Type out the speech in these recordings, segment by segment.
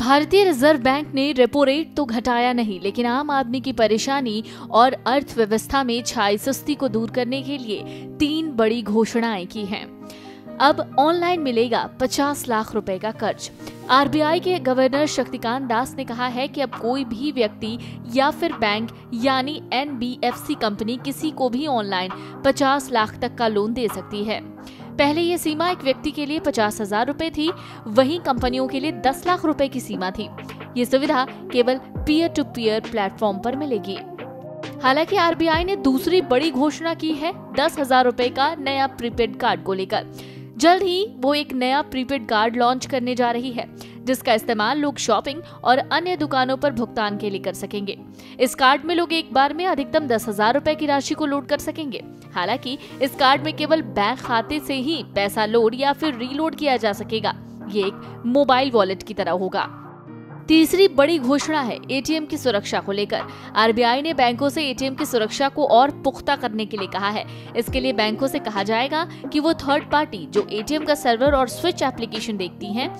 भारतीय reserve bank ने repo rate तो घटाया नहीं, लेकिन आम आदमी की परेशानी और अर्थव्यवस्था में छाई सुस्ती को दूर करने के लिए 3 बड़ी घोषणाएं की हैं। अब ऑनलाइन मिलेगा 50 लाख रुपए का कर्ज। आरबीआई के गवर्नर शक्तिकांत दास ने कहा है कि अब कोई भी व्यक्ति या फिर बैंक यानी एनबीएफसी कंपनी किसी को भी ऑनलाइन 50 लाख तक का लोन दे सकती है। पहले ये सीमा एक व्यक्ति के लिए 50,000 रुपए थी, वहीं कंपनियों के लिए 10 लाख रुपए की सीमा थी। ये सुविधा केवल पीयर टू पीयर प्लेटफॉर्म पर मिलेगी। हालांकि आरबीआई ने दूसरी बड़ी घोषणा की है 10,000 रुपए का नया प्रीपेड कार्ड को लेकर। जल्द ही वो एक नया प्रीपेड कार्ड लॉन्च करने जा रही है, जिसका इस्तेमाल लोग शॉपिंग और अन्य दुकानों पर भुगतान के लिए कर सकेंगे। इस कार्ड में लोग एक बार में अधिकतम 10,000 रुपए की राशि को लोड कर सकेंगे। हालांकि इस कार्ड में केवल बैंक खाते से ही पैसा लोड या फिर रीलोड किया जा सकेगा। ये एक मोबाइल वॉलेट की तरह होगा। तीसरी बड़ी घोषणा है एटीएम की सुरक्षा को लेकर। आरबीआई ने बैंकों से एटीएम की सुरक्षा को और पुख्ता करने के लिए कहा है। इसके लिए बैंकों से कहा जाएगा कि वो थर्ड पार्टी जो एटीएम का सर्वर और स्विच एप्लीकेशन देखती हैं,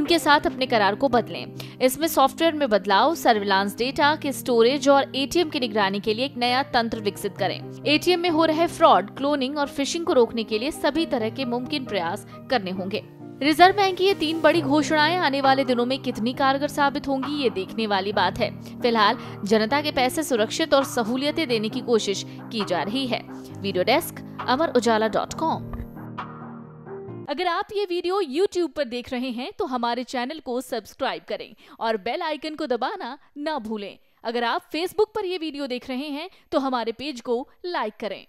उनके साथ अपने करार को बदलें। इसमें सॉफ्टवेयर में बदलाव, सर्विलांस डेटा के स्टोरेज और एटीएम की निगरानी के लिए एक नया तंत्र विकसित करें। एटीएम में हो रहे फ्रॉड, क्लोनिंग और फिशिंग को रोकने के लिए सभी तरह के मुमकिन प्रयास करने होंगे। रिजर्व बैंक की ये 3 बड़ी घोषणाएं आने वाले दिनों में कितनी कारगर साबित होंगी, ये देखने वाली बात है। फिलहाल जनता के पैसे सुरक्षित और सहूलियतें देने की कोशिश की जा रही है। Video desk, amarujala.com। अगर आप ये वीडियो YouTube पर देख रहे हैं तो हमारे चैनल को सब्सक्राइब करें और बेल आइकन को दबाना ना भूलें। अगर आप Facebook पर ये वीडियो देख रहे हैं तो हमारे पेज को लाइक करें।